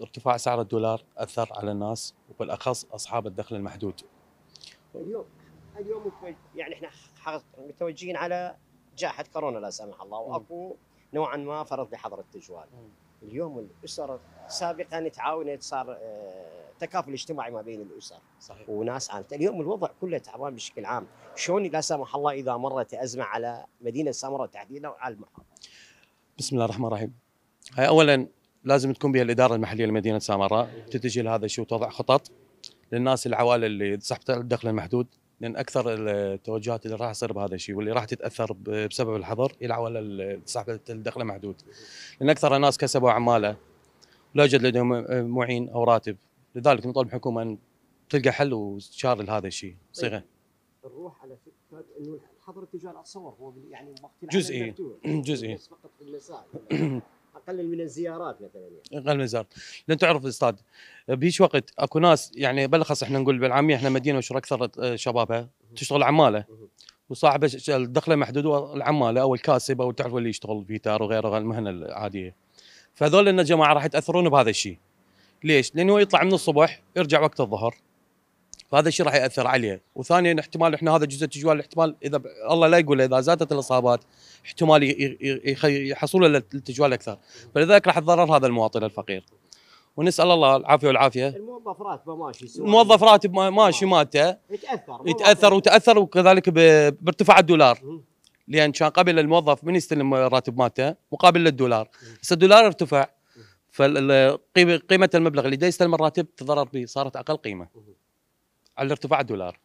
ارتفاع سعر الدولار أثر على الناس وبالأخص أصحاب الدخل المحدود. اليوم يعني احنا متوجهين على جائحة كورونا لا سمح الله، واكو نوعا ما فرض لحظر التجوال. اليوم الأسر سابقا تعاونت، صار تكافل اجتماعي ما بين الأسر. صحيح. وناس عامة. اليوم الوضع كله تعبان بشكل عام. شلون لا سمح الله إذا مرت أزمة على مدينة سامرة تحديدا وعلى المحافظة؟ بسم الله الرحمن الرحيم. هاي أولا لازم تكون بها الإدارة المحلية لمدينة سامرة تتجه لهذا الشيء وتضع خطط للناس العوائل اللي سحبت الدخل المحدود، لأن أكثر التوجهات اللي راح تصير بهذا الشيء واللي راح تتأثر بسبب الحظر هي العوائل اللي سحبت الدخل المحدود، لأن أكثر الناس كسبوا أعماله ولا يوجد لديهم معين أو راتب. لذلك نطالب الحكومة أن تلقى حل وتشار لهذا الشيء صيغة. نروح على فكرة إنه الحظر التجاري أتصور هو يعني جزئي جزئي فقط في المساء، اقل من الزيارات مثلا اقل من الزيارات، لان تعرف الاستاذ بهيش وقت اكو ناس يعني بالاخص احنا نقول بالعاميه احنا مدينه وشر اكثر شبابها تشتغل عماله وصاحب الدخله محدود هو العماله او الكاسب او تعرف اللي يشتغل فيتار وغيره المهنه العاديه. فهذول لنا جماعه راح يتاثرون بهذا الشيء. ليش؟ لانه يطلع من الصبح يرجع وقت الظهر، فهذا الشيء راح ياثر عليه. وثانيا احتمال احنا هذا جزء تجوال، احتمال اذا الله لا يقول اذا زادت الاصابات احتمال يحصل للتجوال اكثر، فلذلك راح يتضرر هذا المواطن الفقير. ونسال الله العافيه والعافيه. الموظف راتبه ماشي، الموظف راتب ماشي مالته يتاثر وتاثر وكذلك بارتفاع الدولار، لان كان قبل الموظف من يستلم راتب مالته مقابل للدولار، هسه الدولار ارتفع فقيمه المبلغ اللي دا يستلم الراتب تضرر به، صارت اقل قيمه على ارتفاع الدولار.